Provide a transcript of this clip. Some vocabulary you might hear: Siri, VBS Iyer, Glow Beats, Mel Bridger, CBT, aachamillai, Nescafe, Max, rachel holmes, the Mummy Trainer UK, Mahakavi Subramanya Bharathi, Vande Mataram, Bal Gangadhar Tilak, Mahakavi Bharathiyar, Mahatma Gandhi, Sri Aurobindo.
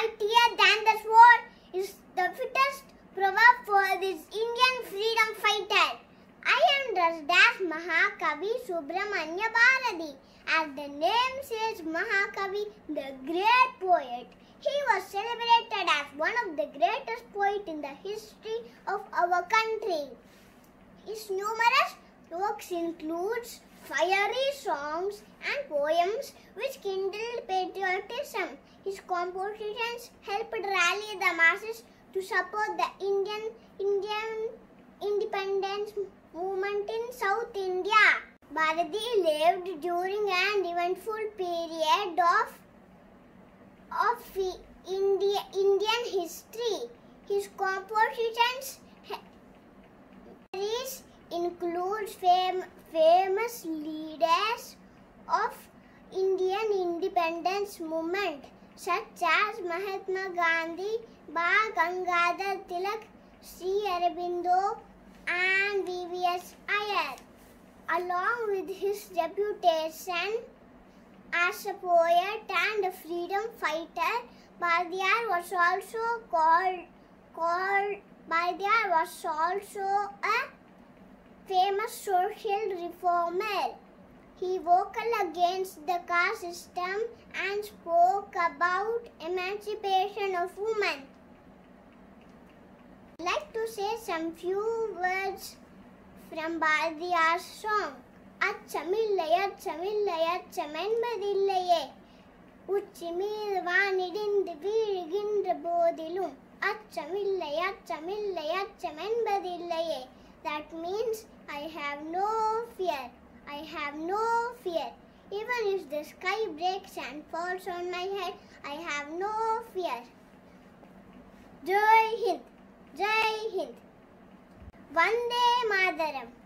mightier than the sword is the fittest proverb for this Indian freedom fighter. I am dressed as Mahakavi Subramanya Bharathi. As the name says, Mahakavi, the great poet. He was celebrated as one of the greatest poets in the history of our country. His numerous works includes fiery songs and poems which kindled patriotism. His compositions helped rally the masses to support the Indian independence movement in South India. Bharathi lived during an eventful period of Indian history. His compositions includes famous leaders of Indian independence movement such as Mahatma Gandhi, Bal Gangadhar Tilak, Sri Aurobindo and VBS Iyer. Along with his reputation as a poet and a freedom fighter, Bharathiyar was also a famous social reformer. He vocal against the caste system and spoke about emancipation of women. I'd like to say some few words from Bharathiyar's song. Achamillaye achamenbadillaye uchimil vaanidindu virigindra bodilum achamillaye achamenbadillaye. That means I have no fear. I have no fear. Even if the sky breaks and falls on my head, I have no fear. Jai Hind, Jai Hind. Vande Mataram.